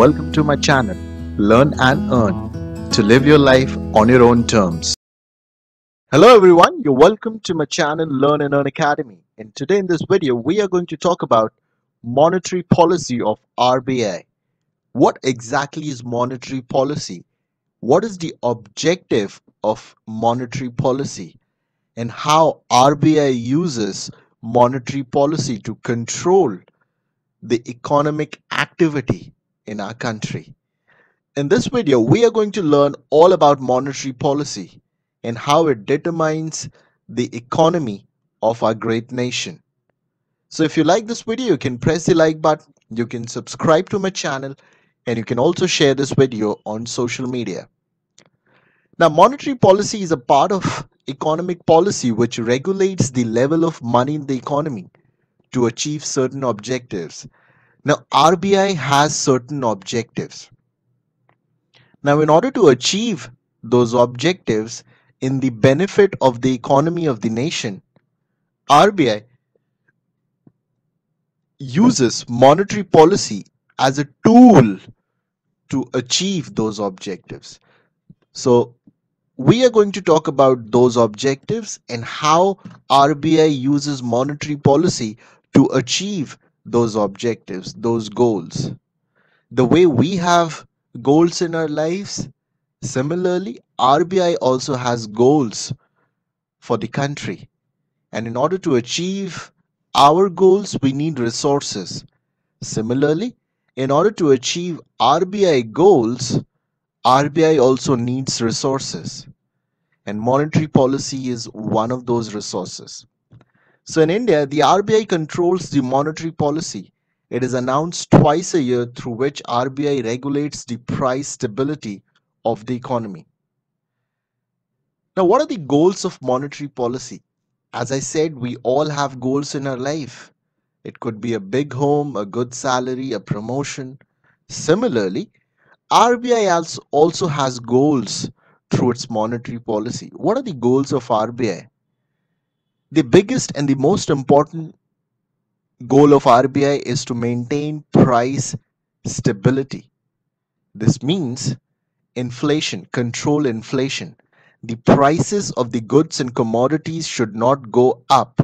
Welcome to my channel, Learn and Earn, to live your life on your own terms. Hello everyone, you're welcome to my channel, Learn and Earn Academy. And today in this video, we are going to talk about monetary policy of RBI. What exactly is monetary policy? What is the objective of monetary policy? And how RBI uses monetary policy to control the economic activity in our country. In this video, we are going to learn all about monetary policy and how it determines the economy of our great nation. So if you like this video, you can press the like button, you can subscribe to my channel, and you can also share this video on social media. Now, monetary policy is a part of economic policy which regulates the level of money in the economy to achieve certain objectives. Now, RBI has certain objectives. Now, in order to achieve those objectives in the benefit of the economy of the nation, RBI uses monetary policy as a tool to achieve those objectives. So, we are going to talk about those objectives and how RBI uses monetary policy to achieve those objectives, those goals. The way we have goals in our lives, similarly, RBI also has goals for the country. And in order to achieve our goals, we need resources. Similarly, in order to achieve RBI goals, RBI also needs resources. And monetary policy is one of those resources. So in India, the RBI controls the monetary policy. It is announced twice a year, through which RBI regulates the price stability of the economy. Now, what are the goals of monetary policy? As I said, we all have goals in our life. It could be a big home, a good salary, a promotion. Similarly, RBI also has goals through its monetary policy. What are the goals of RBI? The biggest and the most important goal of RBI is to maintain price stability. This means inflation, control inflation. The prices of the goods and commodities should not go up,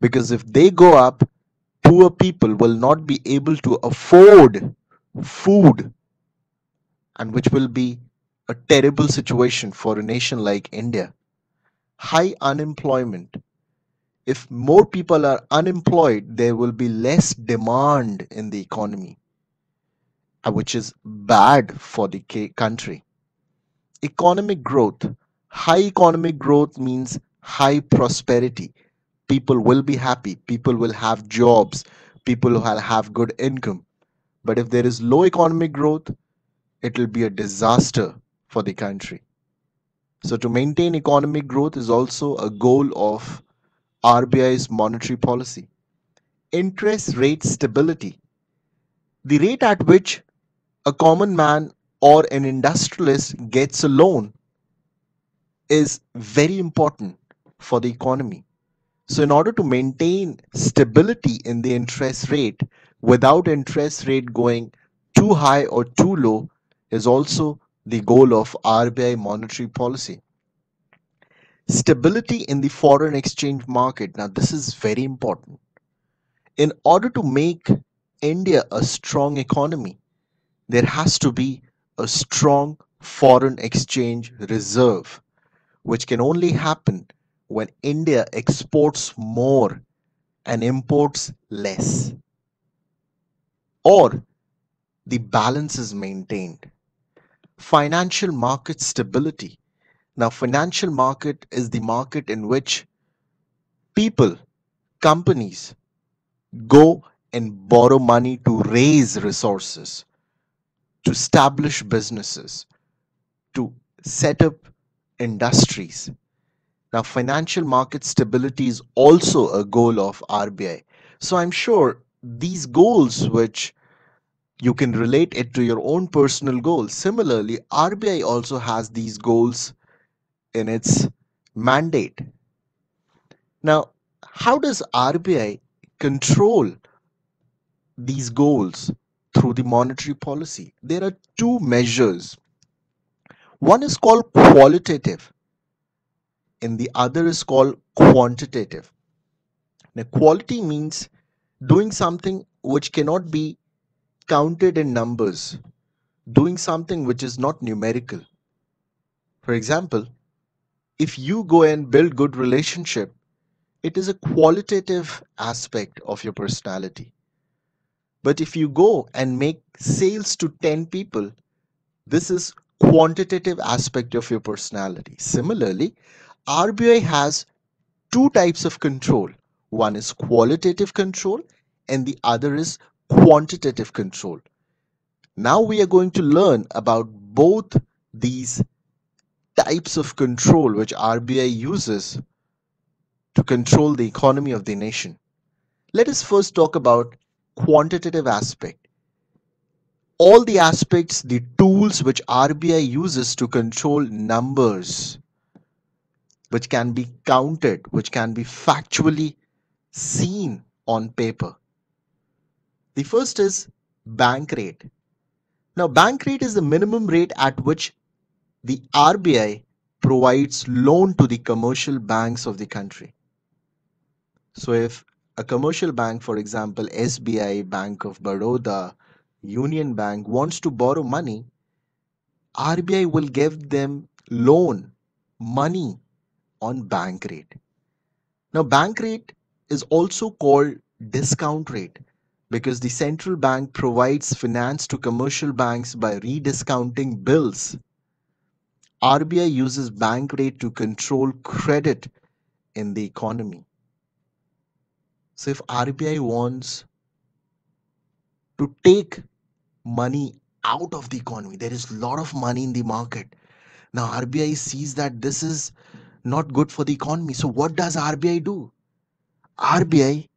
because if they go up, poor people will not be able to afford food, and which will be a terrible situation for a nation like India. High unemployment. If more people are unemployed, there will be less demand in the economy, which is bad for the country. Economic growth. High economic growth means high prosperity. People will be happy. People will have jobs. People will have good income. But if there is low economic growth, it will be a disaster for the country. So to maintain economic growth is also a goal of RBI's monetary policy. Interest rate stability. The rate at which a common man or an industrialist gets a loan is very important for the economy. So in order to maintain stability in the interest rate without interest rate going too high or too low is also the goal of RBI monetary policy. Stability in the foreign exchange market. Now, this is very important. In order to make India a strong economy, there has to be a strong foreign exchange reserve, which can only happen when India exports more and imports less, or the balance is maintained. Financial market stability. Now, financial market is the market in which people, companies go and borrow money to raise resources, to establish businesses, to set up industries. Now, financial market stability is also a goal of RBI. So I'm sure these goals, which you can relate it to your own personal goals. Similarly, RBI also has these goals in its mandate. Now, how does RBI control these goals through the monetary policy. There are two measures. One is called qualitative and the other is called quantitative. Now, quality means doing something which cannot be counted in numbers, doing something which is not numerical. For example, if you go and build good relationship, it is a qualitative aspect of your personality. But if you go and make sales to 10 people, this is quantitative aspect of your personality. Similarly, RBI has two types of control. One is qualitative control and the other is quantitative control. Now we are going to learn about both these types of control which RBI uses to control the economy of the nation. Let us first talk about quantitative aspect. All the aspects, the tools which RBI uses to control numbers, which can be counted, which can be factually seen on paper. The first is bank rate. Now, bank rate is the minimum rate at which the RBI provides loan to the commercial banks of the country. So if a commercial bank, for example, SBI, Bank of Baroda, Union Bank wants to borrow money, RBI will give them loan money on bank rate. Now, bank rate is also called discount rate because the central bank provides finance to commercial banks by rediscounting bills. RBI uses bank rate to control credit in the economy. So if RBI wants to take money out of the economy, there is a lot of money in the market. Now RBI sees that this is not good for the economy. So what does RBI do? RBI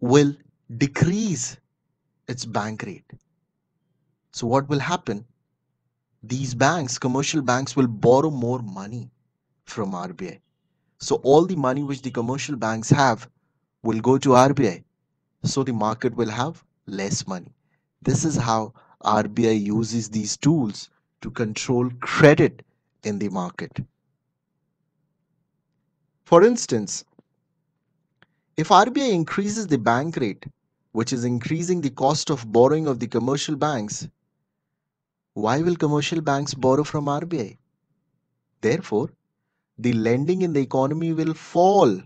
will decrease its bank rate. So what will happen? These banks, commercial banks, will borrow more money from RBI. So all the money which the commercial banks have will go to RBI. So the market will have less money. This is how RBI uses these tools to control credit in the market. For instance, if RBI increases the bank rate, which is increasing the cost of borrowing of the commercial banks, why will commercial banks borrow from RBI? Therefore, the lending in the economy will fall,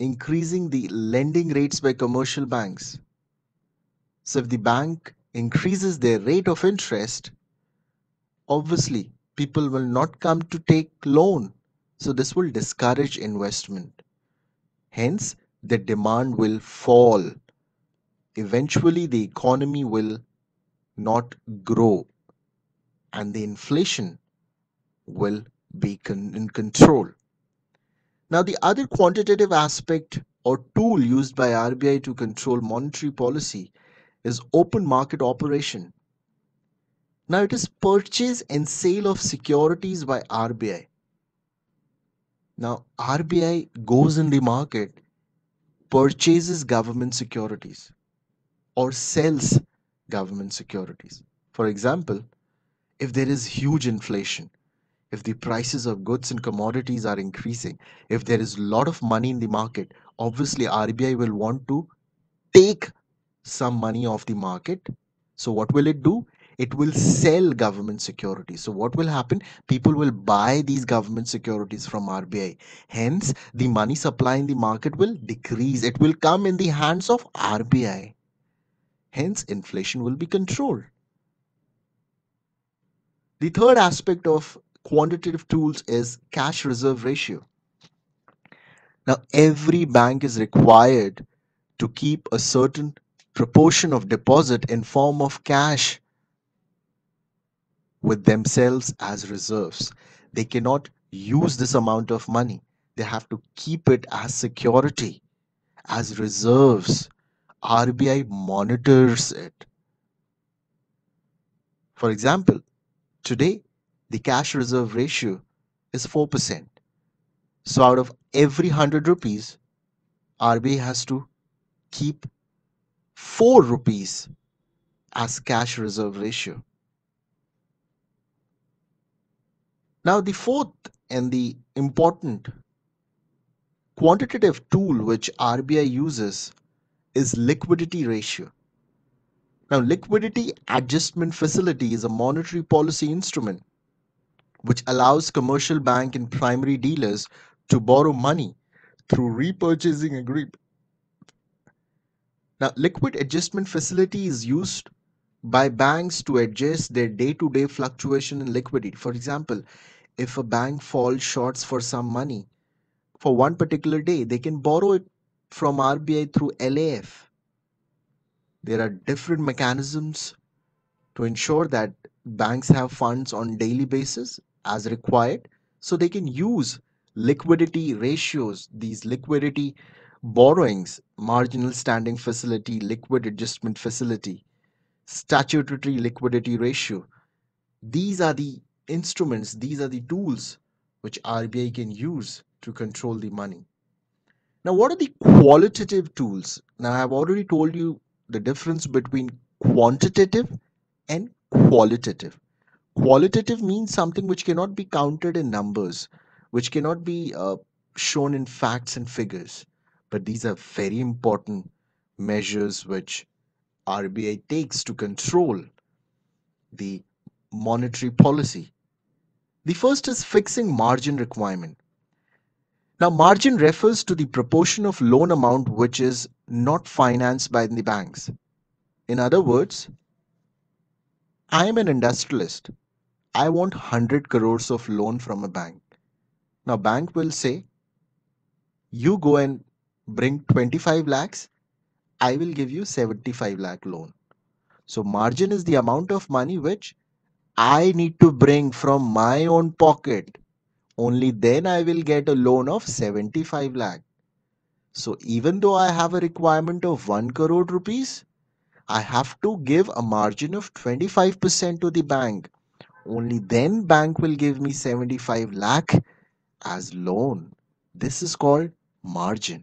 increasing the lending rates by commercial banks. So if the bank increases their rate of interest, obviously people will not come to take loan. So this will discourage investment. Hence, the demand will fall. Eventually, the economy will not grow. And the inflation will be in control. Now, the other quantitative aspect or tool used by RBI to control monetary policy is open market operation. Now, it is purchase and sale of securities by RBI. Now, RBI goes in the market, purchases government securities or sells government securities. For example, if there is huge inflation, if the prices of goods and commodities are increasing, if there is a lot of money in the market, obviously RBI will want to take some money off the market. So what will it do? It will sell government securities. So what will happen? People will buy these government securities from RBI. Hence, the money supply in the market will decrease. It will come in the hands of RBI. Hence, inflation will be controlled. The third aspect of quantitative tools is cash reserve ratio. Now, every bank is required to keep a certain proportion of deposit in form of cash with themselves as reserves. They cannot use this amount of money. They have to keep it as security, as reserves. RBI monitors it. For example, today, the cash reserve ratio is 4%. So out of every 100 rupees, RBI has to keep 4 rupees as cash reserve ratio. Now the fourth and the important quantitative tool which RBI uses is liquidity ratio. Now liquidity adjustment facility is a monetary policy instrument which allows commercial bank and primary dealers to borrow money through repurchasing agreement. Now liquid adjustment facility is used by banks to adjust their day-to-day fluctuation in liquidity. For example, if a bank falls short for some money for one particular day, they can borrow it from RBI through LAF. There are different mechanisms to ensure that banks have funds on daily basis as required, so they can use liquidity ratios, these liquidity borrowings, marginal standing facility, liquid adjustment facility, statutory liquidity ratio. These are the instruments, these are the tools which RBI can use to control the money. Now what are the qualitative tools? Now I have already told you the difference between quantitative and qualitative. Qualitative means something which cannot be counted in numbers, which cannot be shown in facts and figures. But these are very important measures which RBI takes to control the monetary policy. The first is fixing margin requirement. Now margin refers to the proportion of loan amount which is not financed by the banks. In other words, I am an industrialist. I want 100 crores of loan from a bank. Now bank will say, you go and bring 25 lakhs. I will give you 75 lakh loan. So margin is the amount of money which I need to bring from my own pocket. Only then I will get a loan of 75 lakh. So even though I have a requirement of 1 crore rupees, I have to give a margin of 25% to the bank. Only then bank will give me 75 lakh as loan. This is called margin.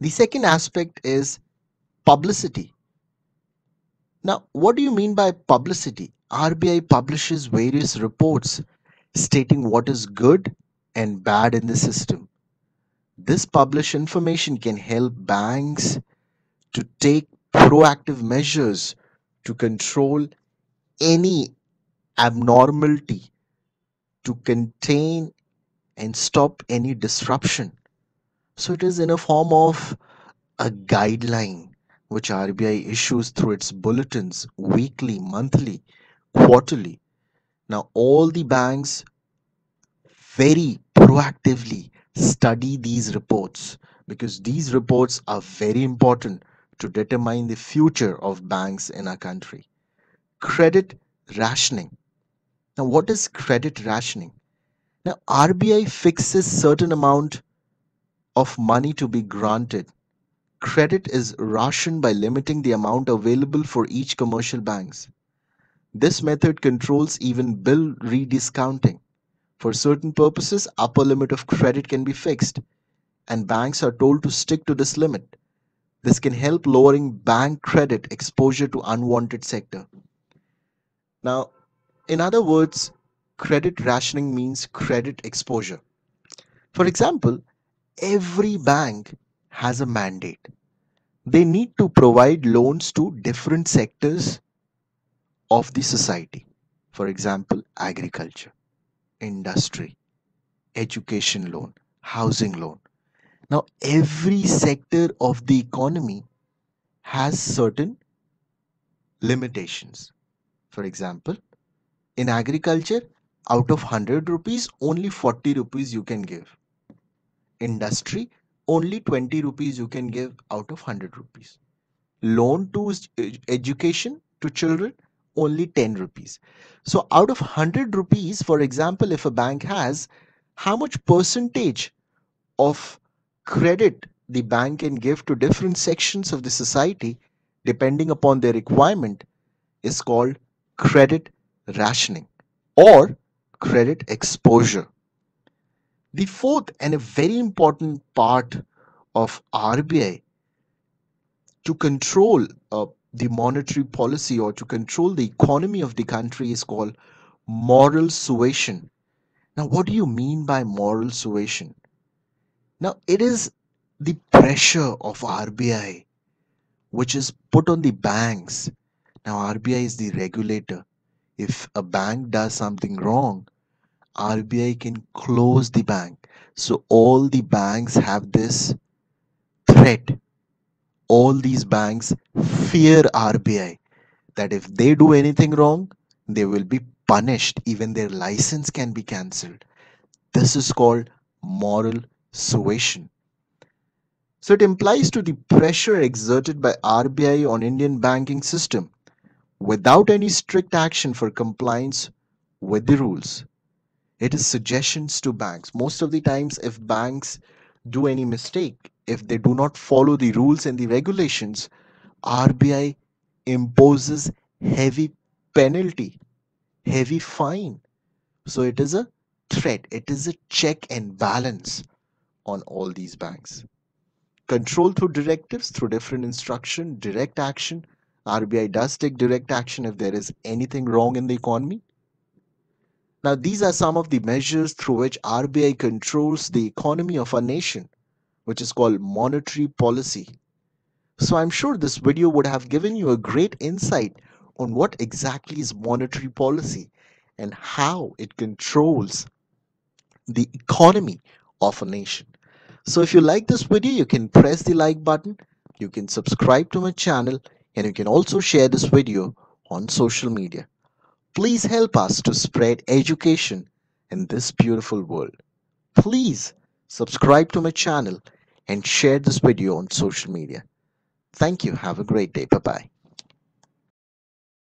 The second aspect is publicity. Now, what do you mean by publicity? RBI publishes various reports stating what is good and bad in the system. This published information can help banks to take proactive measures to control any abnormality, to contain and stop any disruption. So it is in a form of a guideline which RBI issues through its bulletins weekly, monthly, quarterly. Now all the banks very proactively study these reports, because these reports are very important to determine the future of banks in our country. Credit rationing. Now what is credit rationing? Now RBI fixes certain amount of money to be granted. Credit is rationed by limiting the amount available for each commercial banks. This method controls even bill rediscounting. For certain purposes, upper limit of credit can be fixed and banks are told to stick to this limit. This can help lowering bank credit exposure to unwanted sector. Now, in other words, credit rationing means credit exposure. For example, every bank has a mandate. They need to provide loans to different sectors of the society. For example, agriculture, industry, education loan, housing loan. Now every sector of the economy has certain limitations. For example, in agriculture, out of 100 rupees, only 40 rupees you can give. Industry, only 20 rupees you can give out of 100 rupees. Loan to education to children, only 10 rupees. So out of 100 rupees, for example, if a bank has, how much percentage of credit the bank can give to different sections of the society depending upon their requirement is called credit rationing or credit exposure. The fourth and a very important part of RBI to control the monetary policy or to control the economy of the country is called moral suasion. Now, what do you mean by moral suasion? Now, it is the pressure of RBI which is put on the banks. Now, RBI is the regulator. If a bank does something wrong, RBI can close the bank. So all the banks have this threat. All these banks fear RBI that if they do anything wrong, they will be punished. Even their license can be cancelled. This is called moral suasion. So it implies to the pressure exerted by RBI on Indian banking system without any strict action for compliance with the rules. It is suggestions to banks. Most of the times if banks do any mistake, if they do not follow the rules and the regulations, RBI imposes heavy penalty, heavy fine. So it is a threat. It is a check and balance on all these banks. Control through directives, through different instruction, direct action. RBI does take direct action if there is anything wrong in the economy. Now, these are some of the measures through which RBI controls the economy of our nation, which is called monetary policy. So I'm sure this video would have given you a great insight on what exactly is monetary policy and how it controls the economy of a nation. So if you like this video, you can press the like button, you can subscribe to my channel, and you can also share this video on social media. Please help us to spread education in this beautiful world. Please subscribe to my channel and share this video on social media. Thank you. Have a great day. Bye-bye.